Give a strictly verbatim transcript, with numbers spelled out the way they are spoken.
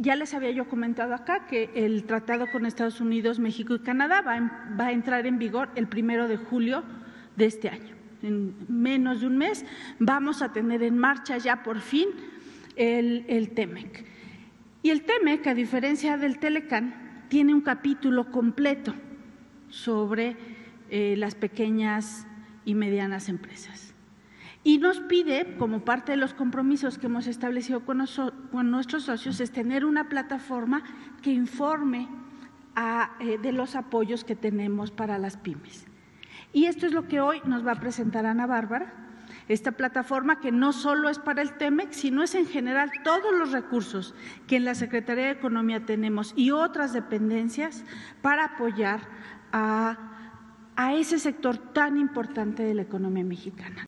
Ya les había yo comentado acá que el tratado con Estados Unidos, México y Canadá va, en, va a entrar en vigor el primero de julio de este año. En menos de un mes vamos a tener en marcha ya por fin el, el T-M E C. Y el T-M E C, a diferencia del TLCAN, tiene un capítulo completo sobre eh, las pequeñas y medianas empresas. Y nos pide, como parte de los compromisos que hemos establecido con, noso, con nuestros socios, es tener una plataforma que informe a, eh, de los apoyos que tenemos para las pymes. Y esto es lo que hoy nos va a presentar Ana Bárbara, esta plataforma que no solo es para el T-M E C, sino es en general todos los recursos que en la Secretaría de Economía tenemos y otras dependencias para apoyar a, a ese sector tan importante de la economía mexicana.